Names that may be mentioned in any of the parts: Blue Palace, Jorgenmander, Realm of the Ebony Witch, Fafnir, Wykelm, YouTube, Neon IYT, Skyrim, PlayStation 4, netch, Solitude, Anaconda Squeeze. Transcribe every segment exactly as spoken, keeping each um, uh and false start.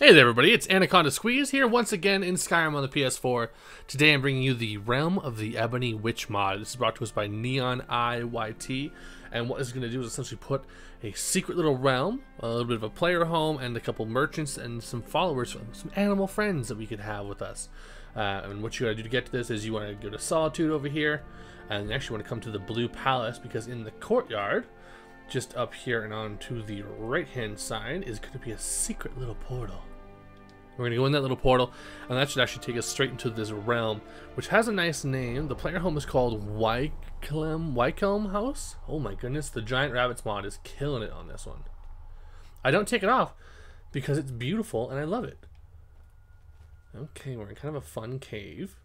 Hey there everybody, it's Anaconda Squeeze here once again in Skyrim on the P S four. Today I'm bringing you the Realm of the Ebony Witch mod. This is brought to us by Neon I Y T. And what it's going to do is essentially put a secret little realm, a little bit of a player home, and a couple merchants and some followers, some animal friends that we could have with us. Uh, and what you got to do to get to this is you want to go to Solitude over here. And you actually want to come to the Blue Palace because in the courtyard, just up here and on to the right hand side, is going to be a secret little portal. We're going to go in that little portal, and that should actually take us straight into this realm, which has a nice name. The player home is called Wykelm, Wykelm House? Oh my goodness, the Giant Rabbits mod is killing it on this one. I don't take it off because it's beautiful and I love it. Okay, we're in kind of a fun cave.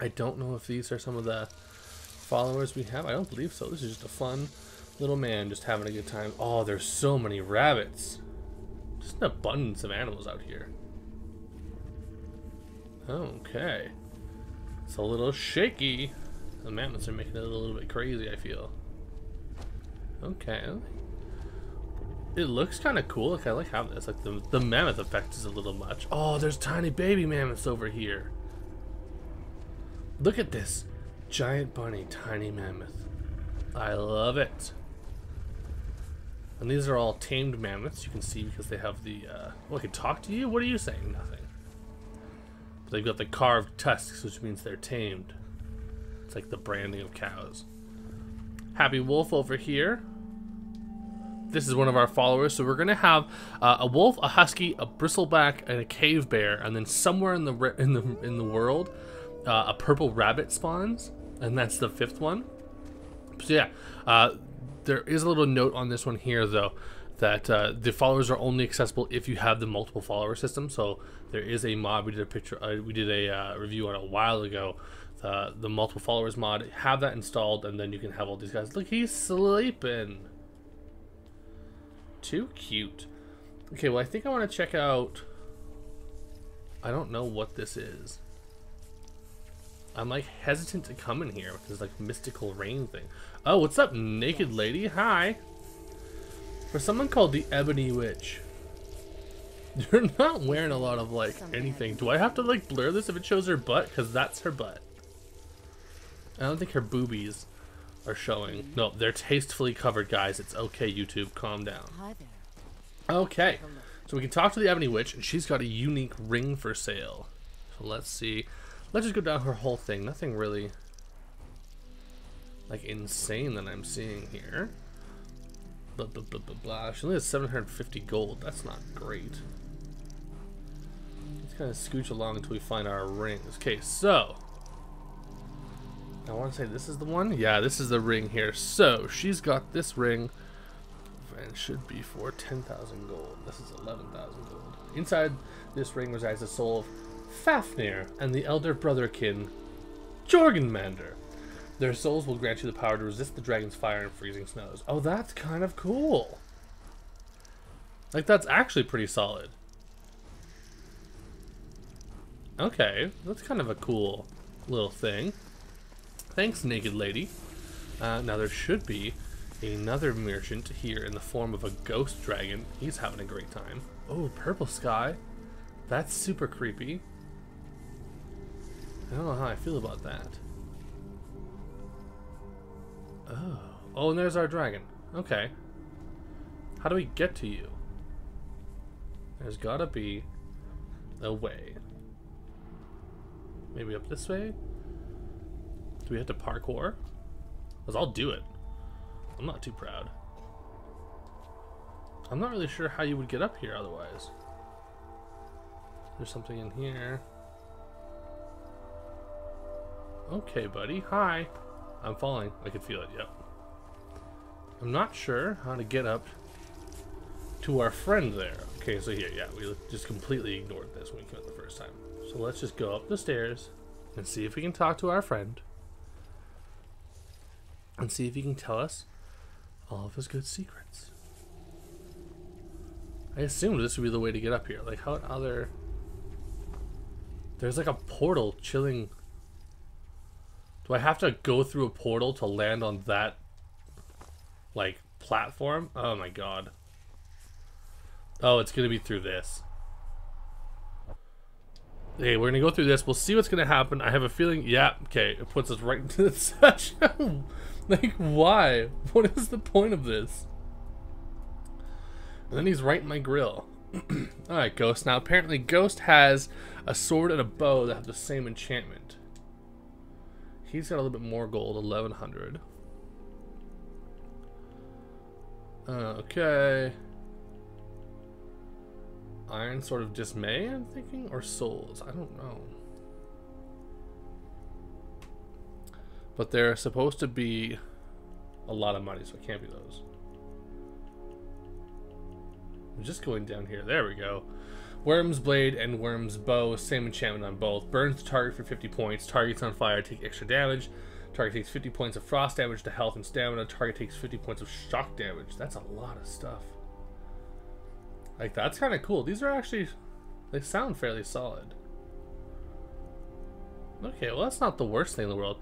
I don't know if these are some of the followers we have. I don't believe so. This is just a fun little man just having a good time. Oh, there's so many rabbits. Just an abundance of animals out here. Okay. It's a little shaky. The mammoths are making it a little bit crazy, I feel. Okay. It looks kind of cool. Like, I like how this, like the, the mammoth effect is a little much. Oh, there's tiny baby mammoths over here. Look at this. Giant bunny, tiny mammoth. I love it. And these are all tamed mammoths, you can see, because they have the, uh, well, I can talk to you? What are you saying? Nothing. But they've got the carved tusks, which means they're tamed. It's like the branding of cows. Happy wolf over here. This is one of our followers, so we're going to have uh, a wolf, a husky, a bristleback, and a cave bear, and then somewhere in the, in the, in the world, uh, a purple rabbit spawns, and that's the fifth one. So yeah, uh, there is a little note on this one here, though, that uh, the followers are only accessible if you have the multiple follower system. So there is a mod, we did a picture, uh, we did a uh, review on a while ago, uh, the multiple followers mod. Have that installed, and then you can have all these guys. Look, he's sleeping. Too cute. Okay, well, I think I want to check out. I don't know what this is. I'm like hesitant to come in here because like mystical rain thing. Oh, what's up, naked lady? Hi. For someone called the Ebony Witch, you're not wearing a lot of like anything. Do I have to like blur this if it shows her butt? Because that's her butt. I don't think her boobies are showing. No, they're tastefully covered, guys. It's okay, YouTube. Calm down. Okay, so we can talk to the Ebony Witch, and she's got a unique ring for sale. So let's see. Let's just go down her whole thing. Nothing really like insane that I'm seeing here. Blah, blah, blah, blah, blah. She only has seven hundred fifty gold. That's not great. Let's kind of scooch along until we find our rings. Okay, so I want to say this is the one. Yeah, this is the ring here. So she's got this ring, and should be for ten thousand gold. This is eleven thousand gold. Inside this ring resides the soul of Fafnir and the elder brotherkin Jorgenmander. Their souls will grant you the power to resist the dragon's fire and freezing snows. Oh, that's kind of cool. Like, that's actually pretty solid. Okay, that's kind of a cool little thing. Thanks, naked lady. Uh, now there should be another merchant here in the form of a ghost dragon. He's having a great time. Oh, purple sky. That's super creepy. I don't know how I feel about that. Oh. Oh, and there's our dragon. Okay. How do we get to you? There's gotta be a way. Maybe up this way? Do we have to parkour? Because I'll do it. I'm not too proud. I'm not really sure how you would get up here otherwise. There's something in here. Okay, buddy. Hi. I'm falling. I can feel it. Yep. I'm not sure how to get up to our friend there. Okay, so here, yeah, we just completely ignored this when we came up the first time. So let's just go up the stairs and see if we can talk to our friend and see if he can tell us all of his good secrets. I assumed this would be the way to get up here. Like, how other? There's like a portal chilling. Do I have to go through a portal to land on that like platform? Oh my god. Oh, it's gonna be through this. Hey, we're gonna go through this. We'll see what's gonna happen. I have a feeling. Yeah, okay. It puts us right into the session. Like, why? What is the point of this? And then he's right in my grill. Alright, Ghost. Now, apparently, Ghost has a sword and a bow that have the same enchantment. He's got a little bit more gold, eleven hundred. Uh, okay. Iron Sword of Dismay, I'm thinking? Or Souls? I don't know. But they're supposed to be a lot of money, so it can't be those. I'm just going down here. There we go. Worm's Blade and Worm's Bow. Same enchantment on both. Burns the target for fifty points. Target's on fire. Take extra damage. Target takes fifty points of frost damage to health and stamina. Target takes fifty points of shock damage. That's a lot of stuff. Like, that's kind of cool. These are actually... they sound fairly solid. Okay, well, that's not the worst thing in the world.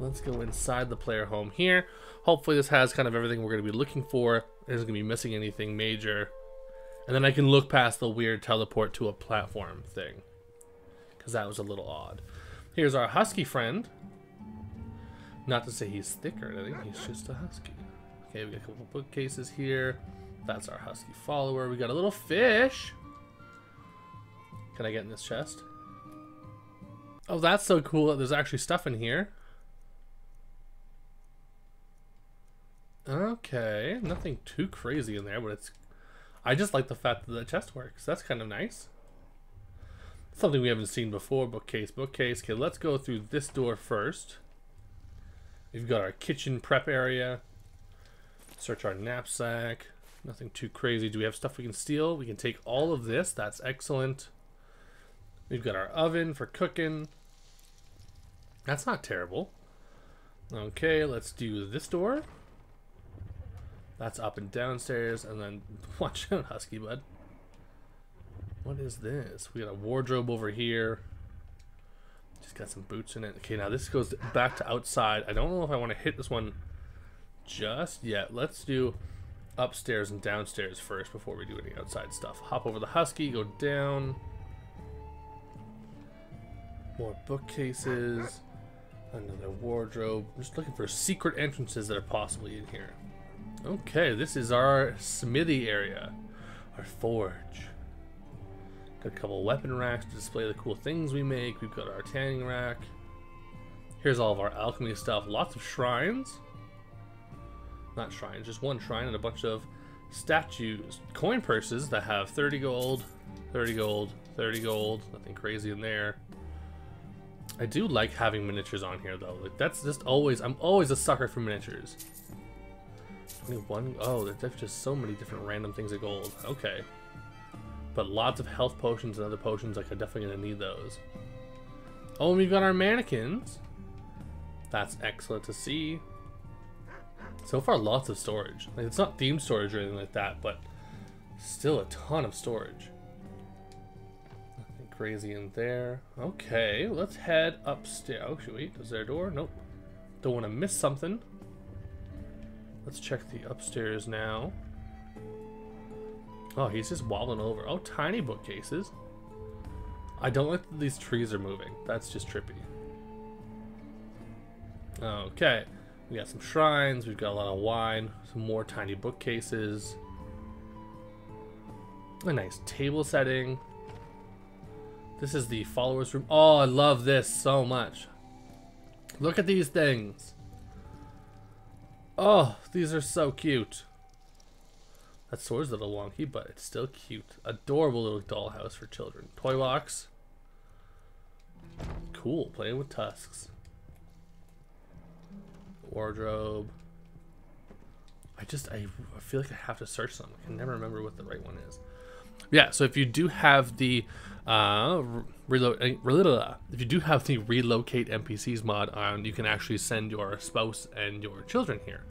Let's go inside the player home here. Hopefully this has kind of everything we're going to be looking for. There's going to be missing anything major. And then I can look past the weird teleport to a platform thing, because that was a little odd. Here's our husky friend. Not to say he's thicker. I think he's just a husky. Okay, we got a couple bookcases here. That's our husky follower. We got a little fish. Can I get in this chest? Oh, that's so cool that there's actually stuff in here. Okay, nothing too crazy in there, but it's... I just like the fact that the chest works. That's kind of nice. Something we haven't seen before. Bookcase, bookcase. Okay, let's go through this door first. We've got our kitchen prep area. Search our knapsack. Nothing too crazy. Do we have stuff we can steal? We can take all of this. That's excellent. We've got our oven for cooking. That's not terrible. Okay, let's do this door. That's up and downstairs, and then watch out, husky bud. What is this? We got a wardrobe over here. Just got some boots in it. Okay, now this goes back to outside. I don't know if I want to hit this one just yet. Let's do upstairs and downstairs first before we do any outside stuff. Hop over the husky, go down. More bookcases. Another wardrobe. I'm just looking for secret entrances that are possibly in here. Okay, this is our smithy area, our forge. Got a couple weapon racks to display the cool things we make. We've got our tanning rack. Here's all of our alchemy stuff. Lots of shrines. Not shrines, just one shrine and a bunch of statues. Coin purses that have thirty gold, thirty gold, thirty gold. Nothing crazy in there. I do like having miniatures on here though. Like, that's just always, I'm always a sucker for miniatures. One, oh, there's just so many different random things of gold. Okay. But lots of health potions and other potions. Like, I'm definitely going to need those. Oh, and we've got our mannequins. That's excellent to see. So far, lots of storage. Like, it's not themed storage or anything like that, but still a ton of storage. Nothing crazy in there. Okay, let's head upstairs. Oh, should we? Is there a door? Nope. Don't want to miss something. Let's check the upstairs now. Oh, he's just wobbling over. Oh, tiny bookcases. I don't like that these trees are moving. That's just trippy. Okay. We got some shrines. We've got a lot of wine. Some more tiny bookcases. A nice table setting. This is the followers room. Oh, I love this so much. Look at these things. Oh, these are so cute. That sword's a little wonky, but it's still cute. Adorable little dollhouse for children. Toy box. Cool, playing with tusks. Wardrobe. I just, I, I feel like I have to search something. I can never remember what the right one is. Yeah, so if you do have the uh, relo if you do have the relocate N P Cs mod on, you can actually send your spouse and your children here.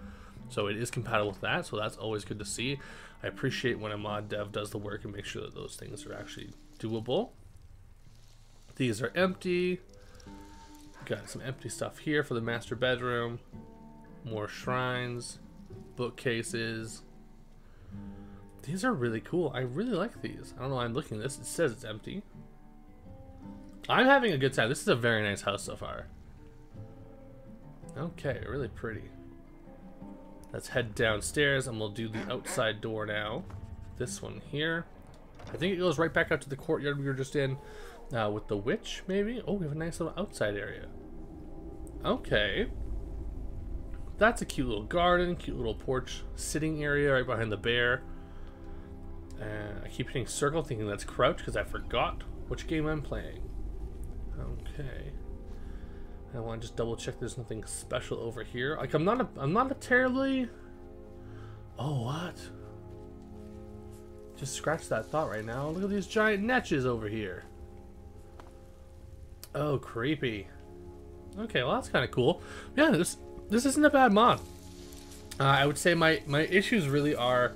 So it is compatible with that, so that's always good to see. I appreciate when a mod dev does the work and make sure that those things are actually doable. These are empty. Got some empty stuff here for the master bedroom. More shrines, bookcases. These are really cool. I really like these. I don't know why I'm looking at this. It says it's empty. I'm having a good time. This is a very nice house so far. Okay, really pretty. Let's head downstairs and we'll do the outside door now. This one here. I think it goes right back out to the courtyard we were just in uh, with the witch, maybe? Oh, we have a nice little outside area. Okay. That's a cute little garden, cute little porch sitting area right behind the bear. And I keep hitting circle thinking that's crouch because I forgot which game I'm playing. Okay. I want to just double check there's nothing special over here. Like I'm not a, I'm not a terribly... Oh, what? Just scratch that thought right now. Look at these giant netches over here. Oh, creepy. Okay, well that's kind of cool. Yeah, this this isn't a bad mod. Uh, I would say my my issues really are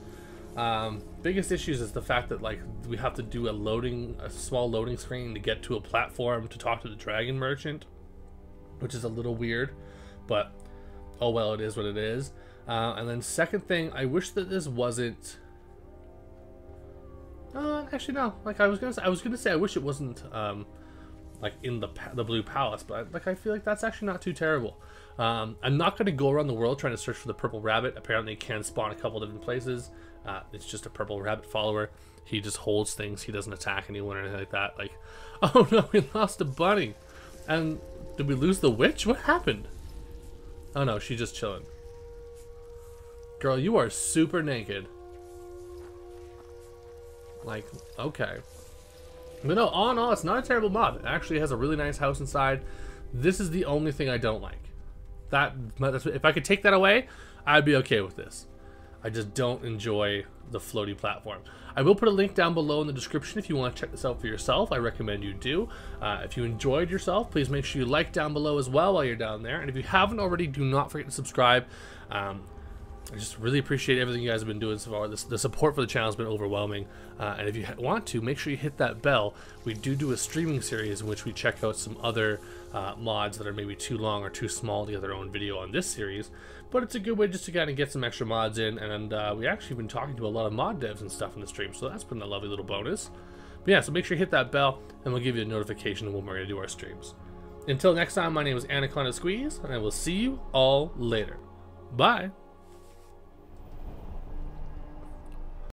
um, biggest issues is the fact that like we have to do a loading a small loading screen to get to a platform to talk to the dragon merchant, which is a little weird, but oh well, it is what it is. Uh, and then second thing, I wish that this wasn't. Uh, actually, no. Like I was gonna, say, I was gonna say, I wish it wasn't um, like in the the Blue Palace, but I, like I feel like that's actually not too terrible. Um, I'm not gonna go around the world trying to search for the purple rabbit. Apparently, it can spawn a couple different places. Uh, it's just a purple rabbit follower. He just holds things. He doesn't attack anyone or anything like that. Like, oh no, we lost a bunny, and did we lose the witch? What happened? Oh no, she's just chilling. Girl, you are super naked. Like, okay. But no, all in all, it's not a terrible mod. It actually has a really nice house inside. This is the only thing I don't like. That that's, if I could take that away, I'd be okay with this. I just don't enjoy the floaty platform. I will put a link down below in the description if you want to check this out for yourself. I recommend you do. Uh, if you enjoyed yourself, please make sure you like down below as well while you're down there. And if you haven't already, do not forget to subscribe. Um, I just really appreciate everything you guys have been doing so far. This, the support for the channel has been overwhelming. Uh, and if you want to, make sure you hit that bell. We do do a streaming series in which we check out some other uh, mods that are maybe too long or too small to get their own video on this series. But it's a good way just to kind of get some extra mods in. And uh, we actually been talking to a lot of mod devs and stuff in the stream. So that's been a lovely little bonus. But yeah, so make sure you hit that bell and we'll give you a notification of when we're going to do our streams. Until next time, my name is Anaconda Squeeze and I will see you all later. Bye.